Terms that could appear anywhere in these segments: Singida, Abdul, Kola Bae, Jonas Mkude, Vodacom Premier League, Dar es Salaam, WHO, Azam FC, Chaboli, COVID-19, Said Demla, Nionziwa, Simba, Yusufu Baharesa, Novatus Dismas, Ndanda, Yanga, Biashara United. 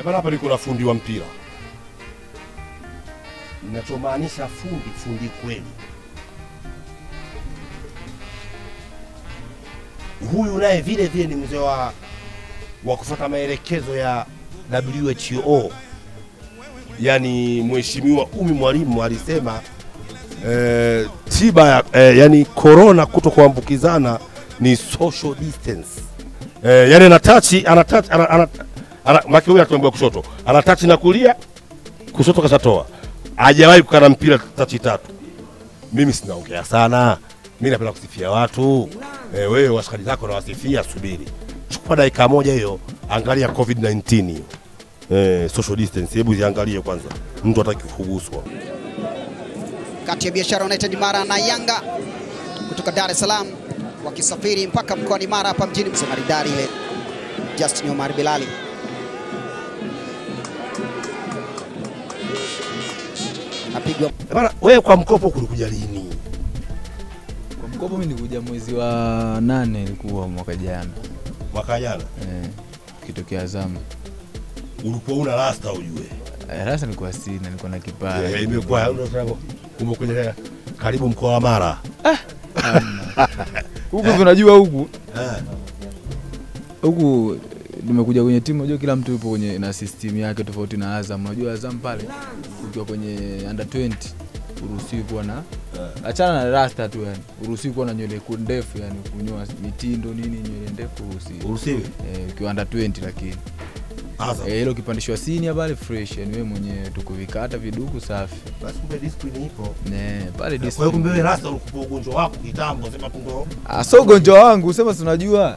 Ebana palikuwa na fundi wa mpira. Ninachomaanisha fundi kweli. Huyu naye vile vile ni mzee wa kufuata maelekezo ya WHO. Yani mheshimiwa Umi Mwalimu alisema tiba yani corona kutokuambukizana ni social distance. Yani anatouch maki huyu anatuambia kushoto. Anatouch na kulia kushoto kasatoa. Hajawahi kukana mpira touch tatu. Mimi sinaongea sana. Mimi napenda kusifia watu. Wewe washikaji zako na wasifia subiri. Chukua dakika moja hiyo angalia COVID-19 hiyo. Social distance hebu ziangalie kwanza. Mtu hataki kuguswa. Kati ya Biashara United Mara na Yanga kutoka Dar es Salaam wakisafiri mpaka mkoani Mara hapa mjini Msamaridari ile. Justin Omar Bilali. Apigwa. Bana wewe kwa mkopo kulikuja lini? Kwa mkopo mimi nilikuja mwezi wa 8 ilikuwa mwaka jana. Mwaka jana? Kitokea Azam. Ulikuwa una rasta ujue. Rasta nilikuwa sina, nilikuwa na kipara. Imekuwa unataka kumkuja karibu mkoa wa Mara. Huko tunajua huku. Huku nimekuja kwenye timu, unajua kila mtu yupo kwenye na system yake tofauti na Azam. Unajua Azam pale ukiwa kwenye under 20 uruhusiwi kuwa na achana na rasta tu yani. Uruhusiwi kuwa na nywele ndefu yani kunyoa mitindo nini nywele ndefu uruhusiwi. Uruhusiwi? Ukiwa under 20 lakini Azam. Hilo kipandishwa senior pale fresh yani wewe mwenyewe tukuvikata viduku safi. Basi kumbe discipline ipo. Ne, pale discipline. Kwa kumbe wewe rasta ulikuwa ugonjwa wako kitambo sema tungo. Ah so ugonjwa wangu sema tunajua.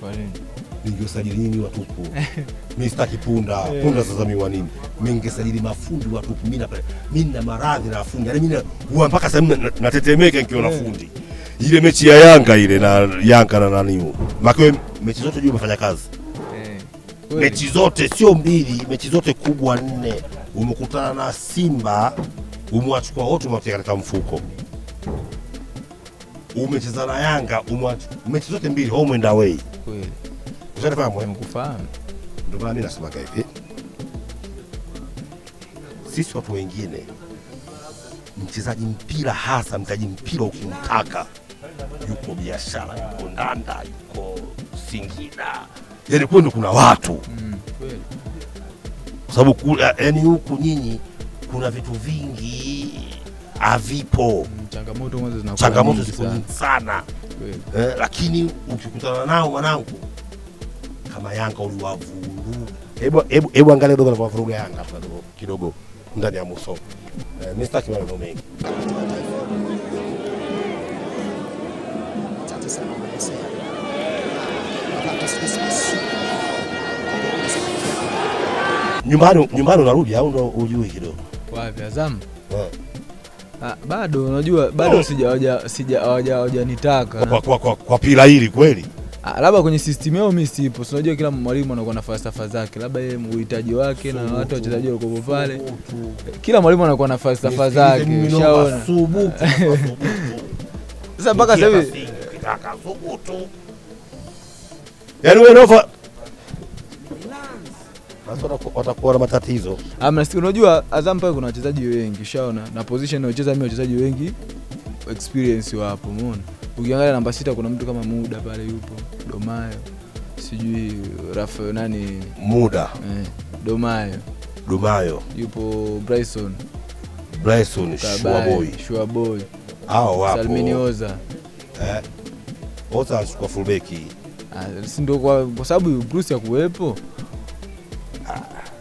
kwa nini ningesajili nini watupu mimi sitaki punda sasa mimi wanini mimi ningesajili mafundi watupu mimi na maradhi na fundi yani mimi huwa mpaka sasa natetemeka nikiona fundi ile mechi ya Yanga ile na Yanga na nani makwe mechi zote juu umefanya kazi. Mechi zote sio mbili, mechi zote kubwa 4. Umekutana na Simba, umewachukua wote umeweka katika mfuko. Umecheza na Yanga, mechi zote mbili home and away. Kweli. Unafahamu mkufahamu. Ndio maana mimi nasema hivi. Sisi watu wengine mchezaji mpira hasa mtaji mpira ukimtaka yuko Biashara, yuko Ndanda, yuko Singida. Yaani kwenu kuna watu. Kweli. Kwa sababu yani huku nyinyi kuna vitu vingi havipo. Changamoto mwanzo zinakuwa. Changamoto ziko sana. Kweli. Lakini ukikutana nao wanangu kama Yanga uliwavuru. Hebu angalia dogo anapovuruga Yanga hapa kidogo ndani ya Muso. Mr. Kimani Domengi. Asante sana msema. Nyumbani unarudi au ndo ujui kidogo? Wapi Azam? Bado unajua bado sijawaja nitaka. Kwa pila hili kweli? Labda kwenye system yao mimi sipo. Unajua kila mwalimu anakuwa na falsafa zake. Labda yeye muhitaji wake na watu wachezaji wako pale. Kila mwalimu anakuwa na falsafa zake. Ushaona. Sasa mpaka sasa hivi akasubutu. Yaani wewe Nova Masoro watakuwa na matatizo. Mnasikia unajua Azam pale kuna wachezaji wengi ushaona na position inayocheza mimi wachezaji wengi experience wapo umeona. Ukiangalia namba 6 kuna mtu kama Muda pale yupo, Domayo. Sijui Rafael nani Muda. Domayo. Yupo Bryson Shuaboy. Hao wapo. Salminioza. Oza kwa fullback. Si ndio kwa sababu Bruce hakuwepo.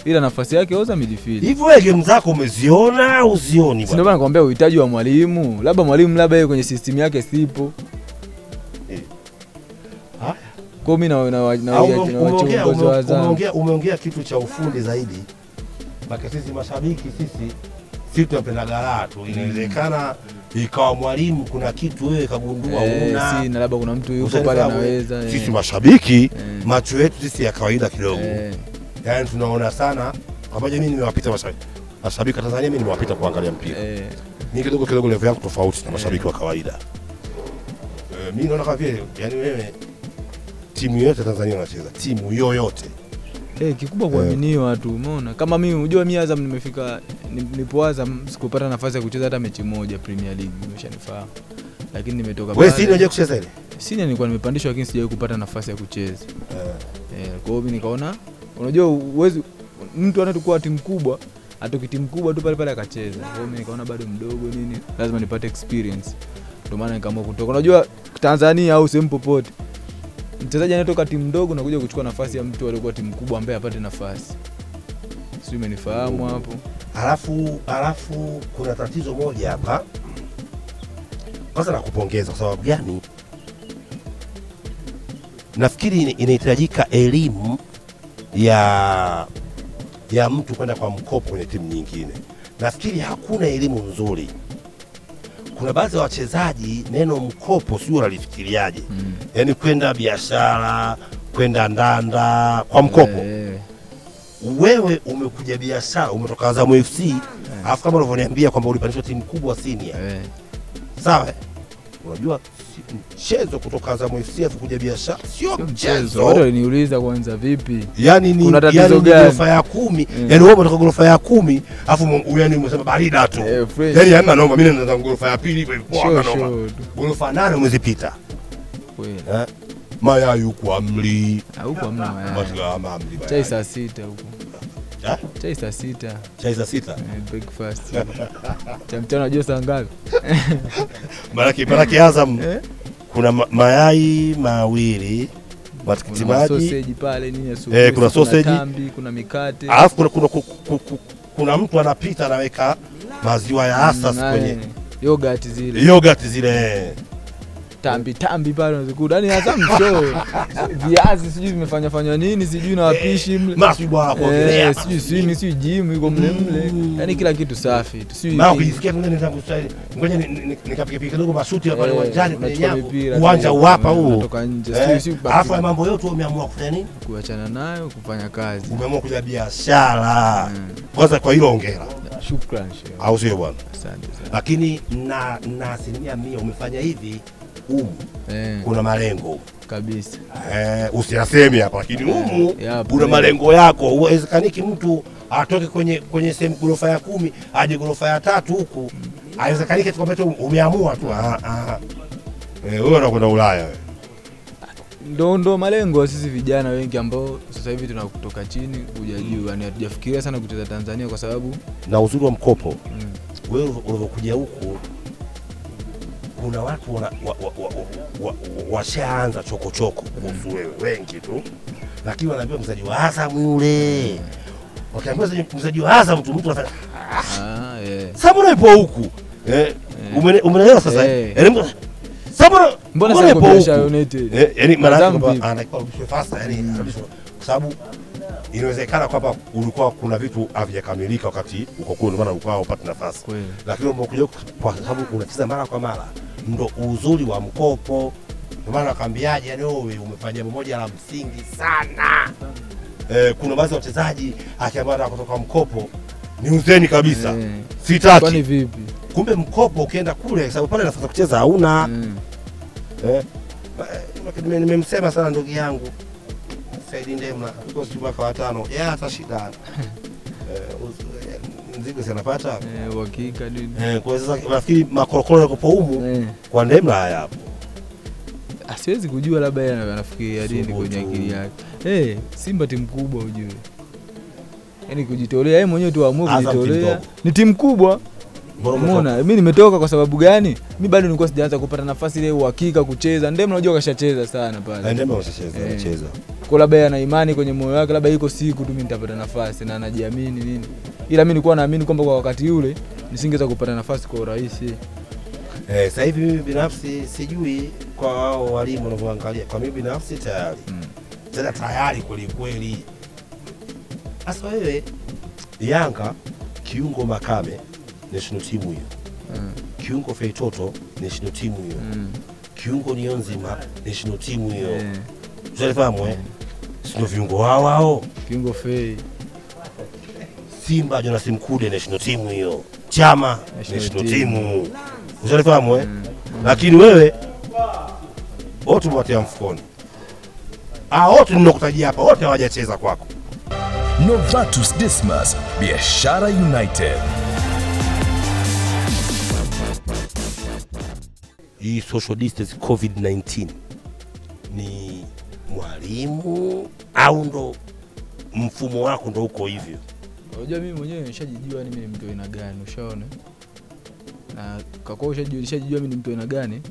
Ila nafasi yake Oza midfield. Hivyo wewe game zako umeziona au uzioni bwana? Si ndio bana nakwambia uhitaji wa mwalimu. Labda mwalimu yeye kwenye system yake sipo. Kwa mimi umeongea kitu cha ufundi zaidi. Baki sisi mashabiki sisi tunapenda galaa tu. Inawezekana ikawa mwalimu kuna kitu wewe kagundua una si na labda kuna mtu yuko pale anaweza. Sisi mashabiki macho yetu sisi ya kawaida kidogo. Yaani tunaona sana pamoja mimi nimewapita mashabiki. Mashabiki wa Tanzania mimi nimewapita kuangalia mpira. Ni kidogo level yangu tofauti na mashabiki wa kawaida. Mimi naona kama vile yani wewe timu yote Tanzania inacheza, timu yoyote. Kikubwa kuaminiwa tu, umeona? Kama mimi unajua mimi Azam nimefika nilipo Azam sikupata nafasi ya kucheza hata mechi moja Premier League, umeshanifahamu. Lakini nimetoka pale. Wewe si unajua kucheza ile? Sina nilikuwa nimepandishwa lakini sijawahi kupata nafasi ya kucheza. Kwa hiyo mimi nikaona unajua uwezo mtu anatukua timu kubwa, atoki timu kubwa tu pale pale akacheza. Kwa hiyo mimi nikaona bado mdogo nini, lazima nipate experience. Ndio maana nikaamua kutoka. Unajua Tanzania au sehemu popote mchezaji anatoka timu ndogo na kuja kuchukua nafasi ya mtu aliyekuwa timu kubwa ambaye apate nafasi. Sio umenifahamu hapo. Alafu kuna tatizo moja hapa. Kwanza nakupongeza kwa sababu gani? Nafikiri inahitajika elimu ya mtu kwenda kwa mkopo kwenye timu nyingine. Nafikiri hakuna elimu nzuri. Kuna baadhi ya wachezaji neno mkopo sio unalifikiriaje. Yaani kwenda biashara, kwenda ndanda kwa mkopo. Wewe umekuja biashara, umetoka Azam FC, alafu kama unavyoniambia kwamba ulipandishwa timu kubwa senior. Sawa? Unajua mchezo kutoka Azam FC afu kuja biashara sio mchezo. Wao waliniuliza kwanza vipi? Yaani ni ghorofa ya 10. Yaani wewe unataka ghorofa ya 10, afu yaani umesema barida tu. Yaani hamna noma, mimi nataka ghorofa ya 2 hivyo hivyo hamna noma. Ghorofa 8 umezipita. Kweli. Maya yuko amli. Huko hamna maya. Kama amli baya. Chai saa 6 huko. Chai saa 6. Chai saa 6. Breakfast. Chamtana unajua saa ngapi? Maraki Azam. Kuna mayai mawili, matikiti maji, sausage pale nini ya supu. Kuna sausage, kuna mikate. Alafu kuna mtu anapita anaweka maziwa ya asas kwenye yogurt zile. Tambi pale unazikuta. Yaani Azam show. Viazi sijui vimefanyafanywa nini, sijui na wapishi mle. Masi bwana kwa kelea. Sijui gym yuko mle. Yaani kila kitu safi. Maana ukisikia mimi nitaanza kustaili. Ngoja nikapige kidogo mashuti hapa pale uwanjani kwenye nyavu. Uwanja hapa huu. Kutoka nje. Sijui basi. Alafu mambo yote umeamua kufanya nini? Kuachana nayo, kufanya kazi. Umeamua kuja biashara. Kwanza kwa hilo hongera. Shukrani. Au sio bwana? Asante sana. Lakini na asilimia 100 umefanya hivi. Kuna malengo kabisa. Usiyasemi hapa lakini kuna malengo yako. Haiwezekaniki mtu atoke kwenye sehemu ghorofa ya 10 aje ghorofa ya 3 huku. Haiwezekaniki kwamba tu umeamua tu. Wewe unakwenda Ulaya wewe. Ndio malengo sisi vijana wengi ambao sasa hivi tunatoka chini kuja juu. Yaani hatujafikiria sana kucheza Tanzania kwa sababu na uzuri wa mkopo. Wewe ulivyokuja huku kuna watu washaanza chokochoko kuhusu wewe wengi tu, lakini wanaambia mchezaji wa Azam yule, wakiambia mchezaji wa Azam mtu anafanya Sabora ipo huku. Umeelewa sasa? Sabora mbona sasa kwa Biashara United? Yaani maana anakuwa fasta, yaani kwa sababu inawezekana kwamba ulikuwa kuna vitu havijakamilika wakati uko kule, maana ulikuwa hupata nafasi. Lakini umekuja kwa sababu unacheza mara kwa mara, ndio uzuri wa mkopo. Ndio maana akambiaje, yaani wewe umefanya mmoja la msingi sana. Kuna baadhi ya wachezaji akiamara kutoka mkopo ni uzeni kabisa. Sitaki. Kwani vipi? Kumbe mkopo ukienda kule sababu pale nafasi kucheza hauna. Nimemsema sana ndugu yangu Said Demla, tuko siku kwa 5. Atashindana. Mzigo sanapata. Uhakika nini? Kwa sasa nafikiri makorokoro yako humu kwa Demla hayapo. Asiwezi kujua labda yeye anafikiria nini kwenye akili yake. Simba timu kubwa ujue. Yaani kujitolea yeye mwenyewe tu aamue kujitolea. Ni timu kubwa. Unaona mimi nimetoka kwa sababu gani? Mimi bado nilikuwa sijaanza kupata nafasi ile uhakika kucheza. Demla unajua kashacheza sana pale. Demla kashacheza. Kola Bae ana imani kwenye moyo wake labda iko siku tu mimi nitapata nafasi na anajiamini nini. Ila mimi nilikuwa naamini kwamba kwa wakati ule nisingeweza kupata nafasi kwa urahisi. Sasa hivi mimi binafsi sijui kwa wao walimu wanavyoangalia. Kwa mimi binafsi tayari tena tayari kweli. Asa wewe Yanga kiungo Makame national team hiyo. Kiungo Feitoto national team hiyo. Kiungo Nionziwa national team hiyo. Unaelewa sio viungo wao. Kiungo Fei Simba Jonas Mkude national team hiyo. Chama national team. Unaelewa lakini wewe wote mwatia mfukoni. Ah wote ninakutajia hapa wote hawajacheza kwako. Novatus Dismas, Biashara United. Hii social distance COVID-19 ni mwalimu au ndo mfumo wako ndo uko hivyo? Unajua mimi mwenyewe nimeshajijua mimi ni mtu aina gani, ushaona? Na kwa kweli nimeshajijua mimi ni mtu aina gani.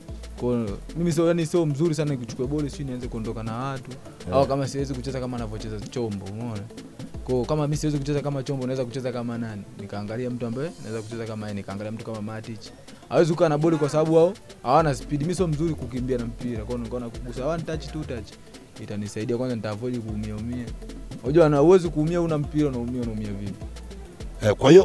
Kwa mimi sio yani sio mzuri sana nikichukua boli sio nianze kuondoka na watu au kama siwezi kucheza kama anavyocheza Chombo, umeona? Kwa kama mimi siwezi kucheza kama Chombo naweza kucheza kama nani? Nikaangalia mtu ambaye naweza kucheza kama yeye, nikaangalia mtu kama Matic. Hawezi kukaa na boli kwa sababu wao hawana speed. Mimi sio mzuri kukimbia na mpira. Kwa hiyo nikaona kugusa one touch two touch itanisaidia, kwanza nitaavoid kuumia. Unajua ana uwezo kuumia una mpira na unaumia vipi?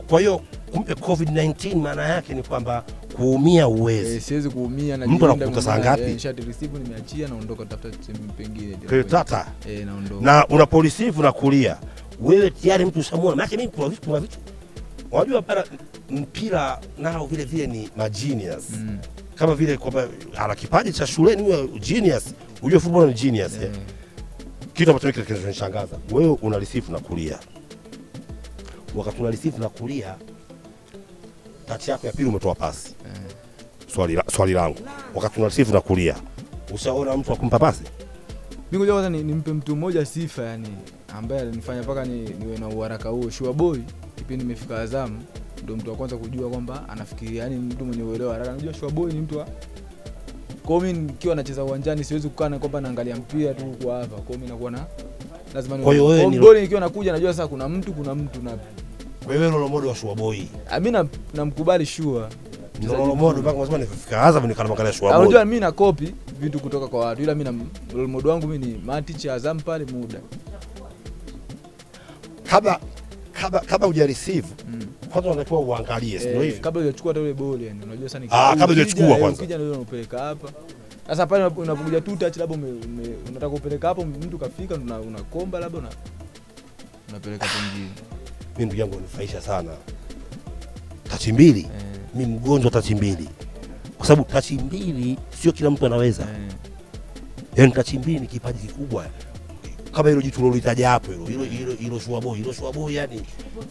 Kwa hiyo kumbe COVID-19 maana yake ni kwamba kuumia uwezi. Siwezi kuumia na mtu anakuta saa ngapi? Shati receive nimeachia naondoka tafuta timu pengine. Tata. Naondoka. Na unapo receive na kulia. Wewe tayari mtu ushamuona. Maana mimi kuna vitu. Unajua para mpira nao vile vile ni genius. Kama vile kwamba ana kipaji cha shuleni ni genius. Unajua football ni genius. Kitu ambacho kinanishangaza. Wewe una receive na kulia. Wakati una receive na kulia tati yako ya pili umetoa pasi. Swali langu. Wakati una receive na kulia, ushaona mtu akumpa pasi? Mimi ngoja kwanza nimpe mtu mmoja sifa yani ambaye alinifanya paka niwe na uharaka huo. Sure boy, kipindi nimefika Azam, ndio mtu wa kwanza kujua kwamba anafikiria yani mtu mwenye uelewa haraka. Unajua Sure boy ni mtu wa kwa mimi nikiwa nacheza uwanjani siwezi kukaa na kwamba naangalia mpira tu kwa hapa. Kwa mimi nakuwa na lazima ni goal nikiwa nakuja najua sasa kuna mtu na wewe ndio modo wa Sure boy. Mimi namkubali Sure. Ndio modo mpaka lazima nifika Azam nikamwangalia Sure boy. Unajua mimi na copy vitu kutoka kwa watu ila mimi na modo wangu mimi ni Matic Azam pale muda. Kabla uja receive kwanza unakuwa uangalie sio hivi. Kabla hujachukua hata ile ball yani unajua sana kitu. Kabla hujachukua kwanza. Ukija ndio unapeleka hapa. Sasa pale unapokuja tu touch labda unataka kupeleka hapo mtu kafika unakomba labda unapeleka pengine. Mimi ndugu yangu unifaisha sana. Tachi mbili. Mimi mgonjwa tachi mbili. Kwa sababu tachi mbili sio kila mtu anaweza. Yaani tachi mbili ni kipaji kikubwa. Kama hilo jitu lolitaja hapo hilo Sure boy yani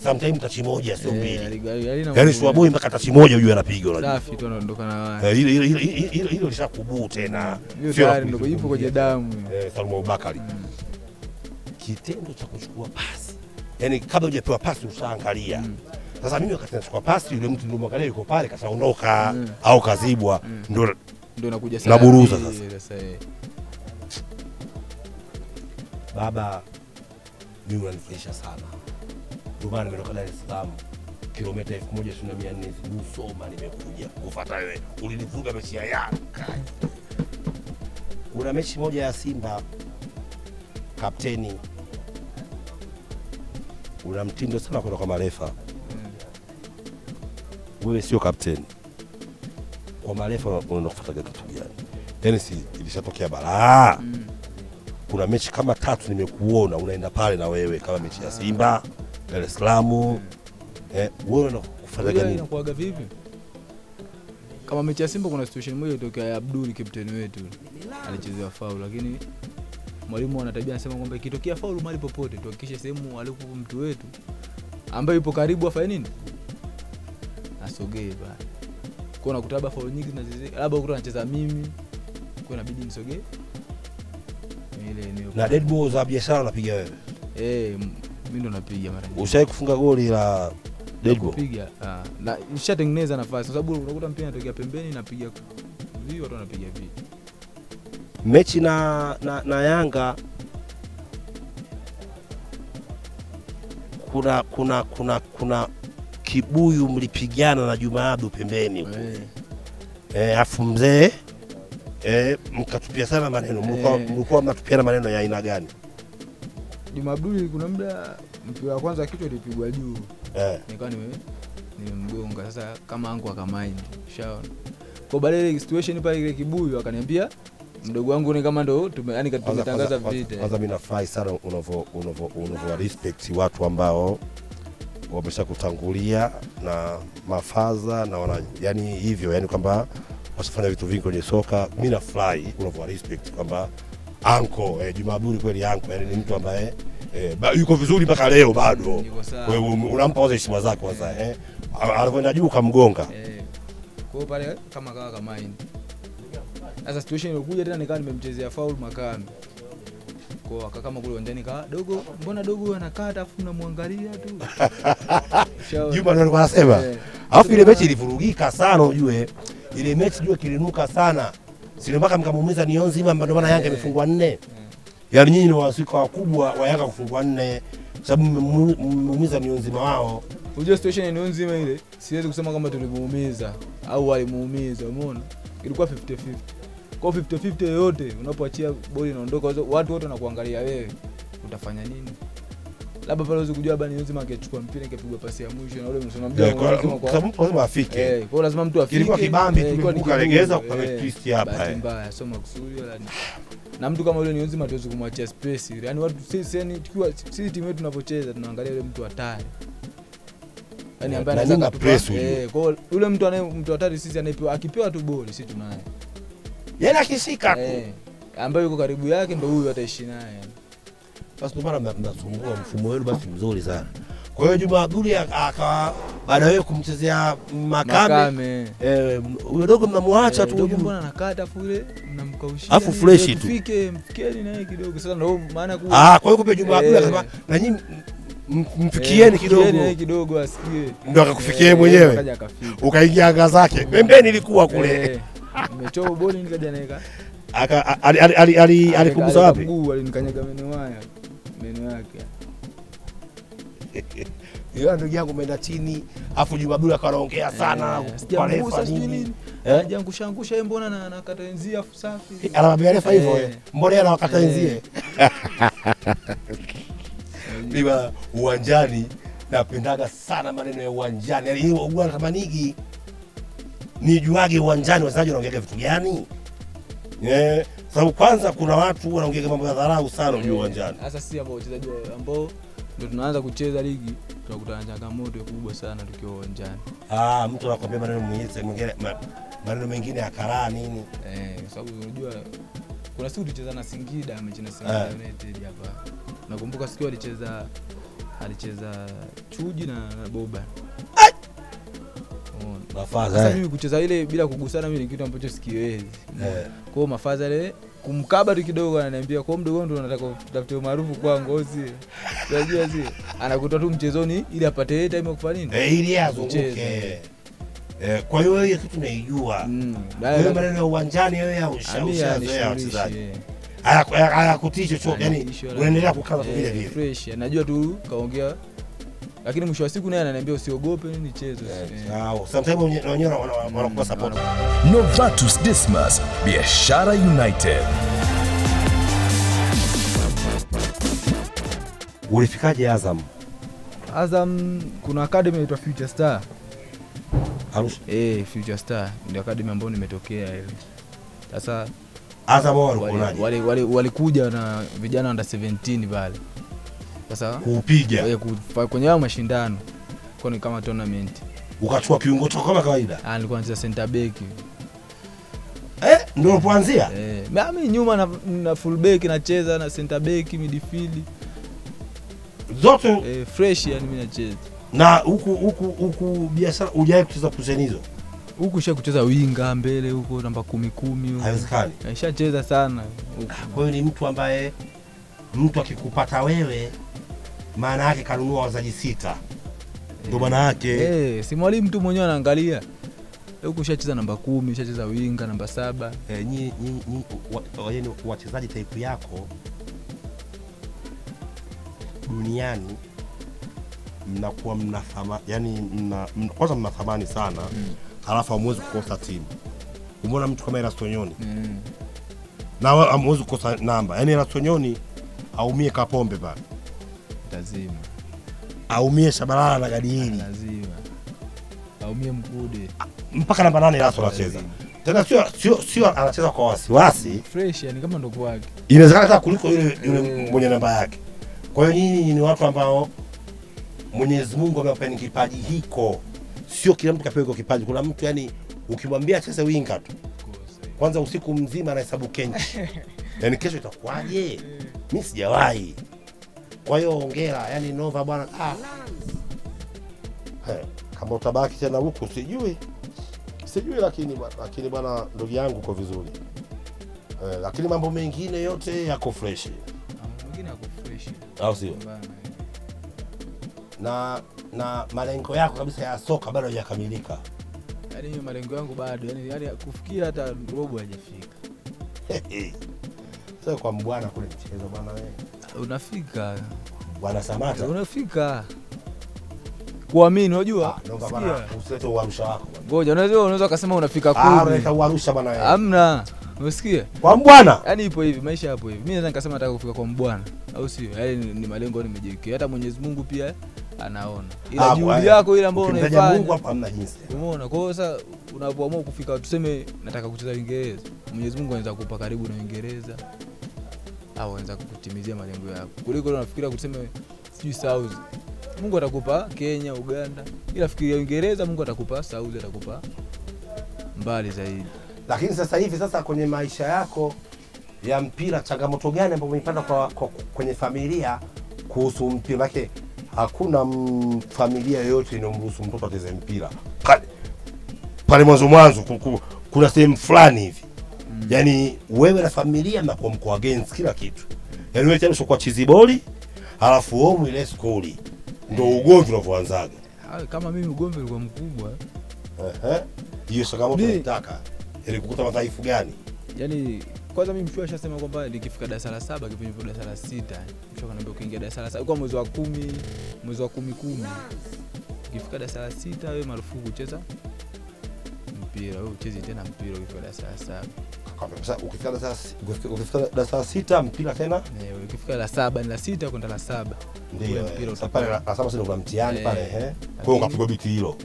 sometimes tachi moja sio mbili. Yaani Sure boy mpaka tachi moja huyu anapiga unajua. Safi tu anaondoka na wao. Hilo lishakubu tena. Sio tayari ndio ipo kwenye damu. Salma Bakari. Kitendo cha kuchukua pasi. Yaani kabla hujapewa pasi usaangalia. Sasa mimi wakati nachukua pasi yule mtu ndio mwangalia yuko pale kasaondoka au kazibwa ndio nakuja sana. Naburuza sasa. Baba mimi unanifurahisha sana. Ndio maana nimetoka Dar es Salaam kilomita 1400 nimesoma nimekuja kufuata wewe. Ulinifunga mechi ya Yanga. Una mechi moja ya Simba kapteni. Una mtindo sana kutoka marefa. Wewe sio kapteni. Kwa marefa unafuata kitu gani? Tenisi ilishapokea balaa. Kuna mechi kama tatu nimekuona unaenda pale na wewe kama mechi ya Simba, Dar es Salaam. Wewe unafuata gani? Inakuaga vipi? Kama mechi ya Simba kuna situation moja ilitokea ya Abdul kapteni wetu. Alichezea faul lakini mwalimu ana tabia anasema kwamba ikitokea faulu mali popote tuhakikishe sehemu alipo mtu wetu ambaye yupo karibu afanye nini? Asogee bana. Kwa nakutaba faulu nyingi zinazizika. Labda ukuta anacheza mimi. Kwa inabidi nisogee. Ile eneo. Na dead ball za Biashara napiga wewe. Mimi ndo napiga mara nyingi. Ushawahi kufunga goli la dead ball? Napiga. Na nishatengeneza nafasi kwa sababu unakuta mpira unatokea pembeni napiga vii watu wanapiga vii. Mechi na Yanga kuna kibuyu mlipigana na Juma Abdul pembeni huko. Afu mzee mkatupia sana maneno. Mlikuwa mnatupiana maneno ya aina gani? Juma Abdul kuna muda mpira wa kwanza kichwa ilipigwa juu. Nikawa nimemgonga sasa kama angu akamaini. Ushaona. Kwa baada ile situation pale ile kibuyu akaniambia mdogo wangu ni kama ndo yaani tumetangaza vita. Kwanza mimi nafurahi sana unavyo respect watu ambao wameshakutangulia na mafaza na wana yani hivyo yani kwamba wasifanya vitu vingi kwenye soka. Mimi nafurahi unavyo respect kwamba anko Juma Abdul kweli anko yani ni mtu ambaye yuko vizuri mpaka leo bado. Wewe unampa wazo heshima zako kwanza alipoenda juu kamgonga. Kwa pale kama kawa kama hii. Sasa situation ilikuja tena nikawa nimemchezea foul makano. Kwa kaka kama kule wandani kawa dogo mbona dogo anakata afu namwangalia tu. Juma ndio alikuwa anasema. Alafu ile mechi ilivurugika sana ujue. Ile mechi jua kilinuka sana. Sio mpaka mkamuumiza Nionziwa ndio maana Yanga imefungwa 4. Yaani nyinyi ni wasika wakubwa wa Yanga kufungwa 4 sababu mmuumiza Nionziwa wao. Ujue situation ya Nionziwa ile siwezi kusema kama tulimuumiza au walimuumiza umeona. Ilikuwa 50-50. Kwa 50-50 yote unapoachia boli inaondoka watu wote wanakuangalia wewe utafanya nini? Labda pale uweze kujua bani Nionziwa angechukua mpira angepiga pasi ya mwisho na ule msonamjua kwa sababu lazima afike. Kwa lazima mtu afike. Ilikuwa kibambi tukalegeza kwa twist hapa. Bahati mbaya sio makusudi wala na mtu kama yule Nionziwa hatuwezi kumwachia space. Yaani watu sisi tukiwa sisi timu yetu tunapocheza tunaangalia yule mtu hatari. Yaani ambaye anataka press yule. Kwa hiyo yule mtu anaye mtu hatari sisi anayepewa akipewa tu boli sisi tunaye. Yeye akishika kwa ambaye yuko karibu yake ndio huyu ataishi naye. Basi ndio maana mnasumbua mfumo wenu basi mzuri sana. Kwa hiyo Juma Abdul akawa baada yeye kumchezea Makame huyo dogo mnamuacha tu mbona anakata afu ile mnamkaushia afu fresh tu fike mfikeni naye kidogo sasa ndio maana kwa kwa hiyo kwa Juma Abdul akasema na nyinyi mfikieni kidogo asikie ndio akakufikia mwenyewe ukaingia anga zake pembeni ilikuwa kule nimetoa boli nikaja naika alikugusa wapi mguu alinikanyaga meno yake yeye ndio yangu menda chini afu Juma Abdul akaongea sana kwa refa nini anajangushangusha yeye mbona na anakataenzia afu safi anamwambia refa hivyo mbona anawakataenzie biba uwanjani napendaga sana maneno ya uwanjani yani hiyo huwa namaniki nijuage uwanjani wasaji wanaongea vitu gani sababu kwanza kuna watu wanaongea mambo ya dharau sana juu uwanjani sasa sisi ambao wachezaji ambao ndio tunaanza kucheza ligi tunakutana changamoto kubwa sana tukiwa uwanjani mtu anakuambia maneno mengine ya karaa nini sababu unajua kuna siku tulicheza na Singida mechi na Simba United hapa nakumbuka siku alicheza Chuji na Boba mafaza. Sasa mimi kucheza ile bila kugusana mimi ni kitu ambacho sikiwezi. Kwa hiyo mafaza ile kumkaba tu kidogo ananiambia kwa mdogo wangu ndo nataka kutafuta maarufu kwa ngozi. Unajua sio? Anakutoa tu mchezoni ili apate time ya kufanya nini? Ili azunguke. Kwa hiyo hiyo kitu naijua. Wewe maneno ya uwanjani wewe au ushazoea wachezaji. Haya kuticho chochote yani unaendelea kukaa vile vile. Fresh. Najua tu kaongea lakini mwisho wa siku naye ananiambia usiogope ni chezo. Sawa. Sometimes wenyewe wanakuwa support. Novatus Dismas, Biashara United. Ulifikaje Azam? Azam kuna academy inaitwa Future Star. Arusha. Future Star ndio academy ambayo nimetokea ile. Sasa Azam walikuja na vijana under 17 pale. Sasa kupiga kwenye hayo mashindano kwa ni kama tournament. Ukachukua kiungo tu kama kawaida. Nilikuwa nacheza center back. Ndio ulipoanzia? Mimi nyuma na full back nacheza na center back, midfield. Zote fresh yani mimi nacheza. Na huku biashara hujawahi kucheza kuzenizo. Huku sha kucheza winga mbele huko namba 10 huko. Haiwezekani. Nishacheza sana huko. Kwa hiyo ni mtu ambaye mtu akikupata wewe maana yake kanunua wazaji 6. Ndio maana yake. Si mwalimu tu mwenyewe anaangalia. Huku shacheza namba 10, shacheza winga namba 7. Nyinyi yaani wachezaji type yako duniani mnakuwa mnathamani yani kwanza mnathamani sana. Halafu hamwezi kukosa timu. Umeona mtu kama Erasonyoni. Na hamwezi kukosa namba. Yaani Erasonyoni aumie kapombe baba. lazima. Aumie Shabalala na Gadieli. Lazima. Aumie Mkude. Mpaka namba 8 Lasso anacheza. Tena sio anacheza kwa wasiwasi. Fresh yani kama ndogo wake. Inawezekana kuliko yule mmoja namba yake. Kwa hiyo nyinyi ni watu ambao Mwenyezi Mungu amekupa ni kipaji hiko. Sio kila mtu kapewa kipaji. Kuna mtu yani ukimwambia cheza winga tu. Kwanza usiku mzima anahesabu kenchi. Yani kesho itakuwaje? Mimi sijawahi. Kwa hiyo ongea yani Nova bwana kama utabaki tena huko sijui. Sijui lakini bwana ndugu yangu kwa vizuri. Lakini mambo mengine yote yako fresh. Mengine yako fresh. Au sio? Na malengo yako kabisa ya soka bado hayakamilika. Yaani malengo yangu bado yani kufikia hata robo hajafika. Sasa kwa mbwana kule mchezo bwana wewe. Unafika bwana Samata. Unafika. Kuamini unajua? Naomba bwana usileto uamsha wako. Ngoja unaweza kusema unafika kule. Unaweza uarusha bwana wewe. Hamna. Unasikia? Kwa mbwana. Yaani ipo hivi, maisha yapo hivi. Mimi naweza nikasema nataka kufika kwa mbwana. Au sio? Yaani ni malengo nimejiwekea. Hata Mwenyezi Mungu pia anaona. Ila juhudi yako ile ambayo unaifanya. Mwenyezi Mungu hapa hamna jinsi. Umeona? Kwa hiyo sasa unapoamua kufika tuseme nataka kucheza Uingereza. Mwenyezi Mungu anaweza kukupa karibu na Uingereza. Au anaweza kukutimizia malengo yako. Kuliko unafikiria kusema sijui Saudi. Mungu atakupa Kenya, Uganda. Ila fikiria Uingereza Mungu atakupa Saudi atakupa mbali zaidi. Lakini sasa hivi sasa kwenye maisha yako ya mpira changamoto gani ambayo umeipata kwa kwenye familia kuhusu mpira wake? Hakuna familia yoyote inomruhusu mtoto ateze mpira. Pale mwanzo kuna sehemu fulani hivi. Yaani wewe na familia mnakuwa mko against kila kitu. Yaani wewe tena kwa chiziboli alafu home ile school ndio ugomvi unaanzaga. Kama mimi ugomvi ulikuwa mkubwa. Hiyo changamoto nitaka. Ilikukuta madhaifu gani? Yaani kwanza mimi mshua ashasema kwamba nikifika darasa la 7 kipindi darasa la 6 mshua kaniambia ukiingia darasa la 7 kwa mwezi wa 10 mwezi wa 10 ukifika darasa la 6 wewe marufuku kucheza mpira, wewe ucheze tena mpira ukifika darasa la 7. Ukifika darasa la 6 mpira tena? Ndio, ukifika la 7 ni la 6 kwenda la 7. Ndio mpira utapale la 7 sio kwa mtihani pale Kwa hiyo ukapigwa biti hilo.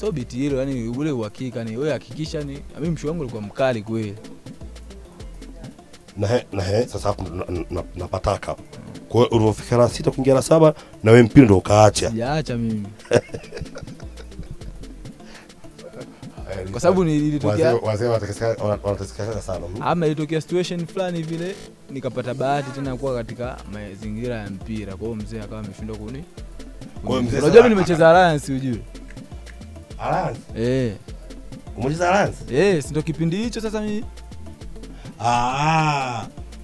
So biti hilo yani ule uhakika ni wewe hakikisha ni mimi mshua wangu alikuwa mkali kweli. Na sasa hapo napata hapo. Kwa hiyo ulifika la 6 kuingia la 7 na wewe mpira ndio ukaacha. Yaacha mimi. Kwa sababu nilitokea wazee watakasikia sana. Ama ilitokea situation fulani vile nikapata bahati tena kuwa katika mazingira ya mpira. Kwa hiyo mzee akawa ameshindwa kuni. Kwa hiyo mzee unajua nimecheza Alliance ujue. Alliance? Umecheza Alliance? Si ndio kipindi hicho sasa mimi.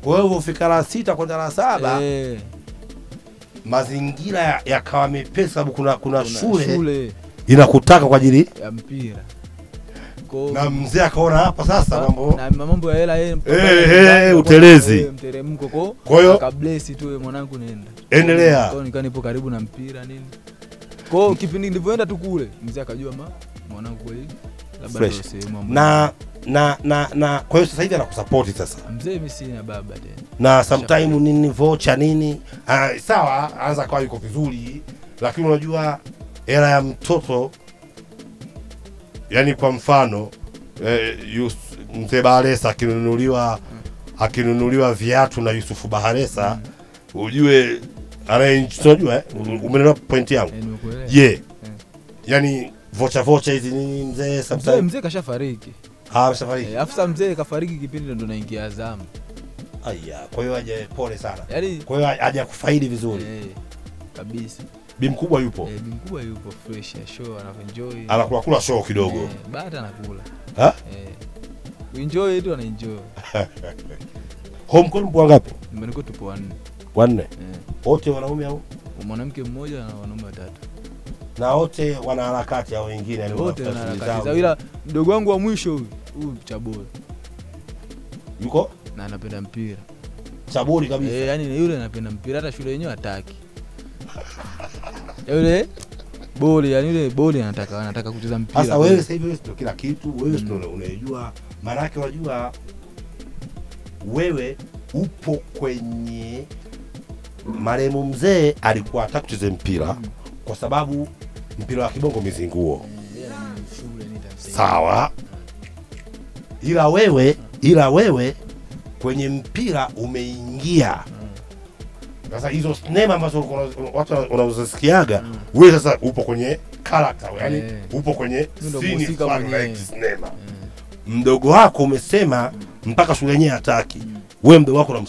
Kwa hiyo ufika la 6 kwenda la 7. Mazingira yakawa mepesi sababu kuna shule inakutaka kwa ajili ya mpira. Na mzee akaona hapa sasa mambo ya hela utelezi mteremko kwa hiyo akabless tu wewe mwanangu nenda endelea kwa nikawa nipo karibu na mpira nini kwa hiyo kipindi nilipoenda tu kule mzee akajua mwanangu kweli labda ndio sehemu ambayo na kwa hiyo sasa hivi anakusupport sasa mzee mimi sina baba tena na sometimes nini vocha nini sawa anza kwa yuko vizuri lakini unajua hela ya mtoto yani kwa mfano Yusufu Baharesa akinunuliwa viatu na Yusufu Baharesa ujue arrange unajua umeelewa point yangu yani vocha hizi nini mzee sometimes mzee kashafariki kashafariki afisa mzee kafariki kipindi ndo naingia Azam kwa hiyo aje pole sana kwa hiyo aje kufaidi vizuri kabisa Bimkubwa yupo. Bimkubwa yupo fresh ya show anaenjoy. Anakula show kidogo. Baada anakula. Enjoy tu anaenjoy. Home kwa mpo ngapi? Nimeniko tupo 4. 4. Wote wanaume au? Mwanamke mmoja na wanaume watatu. Na wote wana harakati ya wengine yani wote wana harakati. Ila mdogo wangu wa mwisho huyu Chaboli. Yuko? Na anapenda mpira. Chaboli kabisa. Yani yule anapenda mpira hata shule yenyewe hataki. Yule boli yani yule boli anataka kucheza mpira. Sasa wewe sasa hivi sio kila kitu, wewe sio unajua maana yake unajua wewe upo kwenye Maremu mzee alikuwa hataki kucheza mpira kwa sababu mpira wa kibongo mizinguo. Sawa. Ila wewe kwenye mpira umeingia. Sasa hizo sinema ambazo watu wanaozisikiaga, wewe sasa upo kwenye character, yani upo kwenye scene like sinema. Mdogo wako umesema mpaka shule yenyewe hataki. Wewe mdogo wako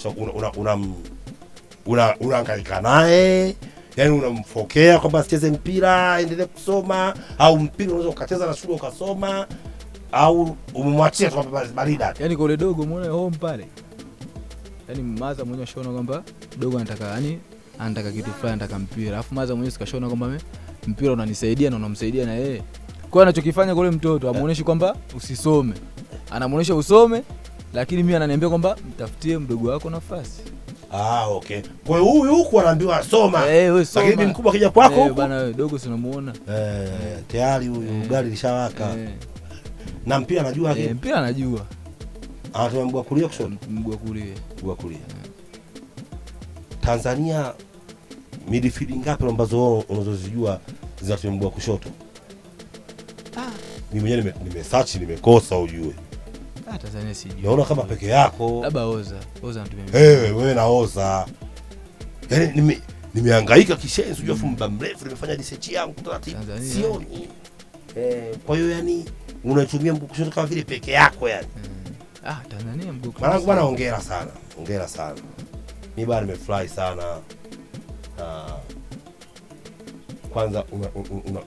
unaangaika naye, yani unamfokea kwamba asicheze mpira, endelee kusoma, au mpira unaweza ukacheza na shule ukasoma, au umemwachia tu kwa barida. Yani kule dogo muone home pale. Yani maza mwenye shona kwamba dogo anataka, yani anataka kitu fulani, anataka mpira. Alafu maza mwenye sikashona kwamba mpira unanisaidia na unamsaidia na yeye. Kwa anachokifanya kule mtoto amuoneshi kwamba usisome. Anamuonesha usome, lakini mimi ananiambia kwamba mtafutie mdogo wako nafasi. Ah, okay. Kwa hiyo huyu huko anaambiwa soma. Wewe soma. Lakini mkubwa kija kwako huko. Bana wewe dogo si unamuona. Tayari huyu gari lishawaka. Na mpira anajua hivi. Mpira anajua. Anatoa mguu kulia kushoto. Mguu kulia. Mguu kulia. Tanzania midfield ngapi ambazo unazozijua zinatumia mguu kushoto? Mimi mwenyewe nimesearch nimekosa ujue. Tanzania sijui. Naona kama peke yako. Labda Oza anatumia mimi. Wewe na Oza. Yaani nimehangaika kishenzi ujue afu muda mrefu nimefanya research yangu taratibu. Sioni. Kwa hiyo yani unatumia mguu kushoto kama vile peke yako yani. Tanzania mguu kushoto. Maana bwana hongera sana. Hongera sana. Mimi bado nimefurahi sana. Kwanza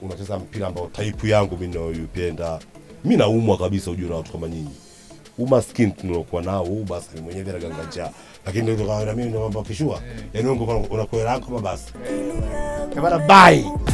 unacheza mpira ambao type yangu mimi ninayoipenda. Mimi naumwa kabisa ujue na watu kama nyinyi. Umaskini tunaokuwa nao huu basi mimi mwenyewe bila gangacha. Lakini ndio kwa mimi ndio mambo kishua. Yaani wewe unakoelea kama basi. Bye.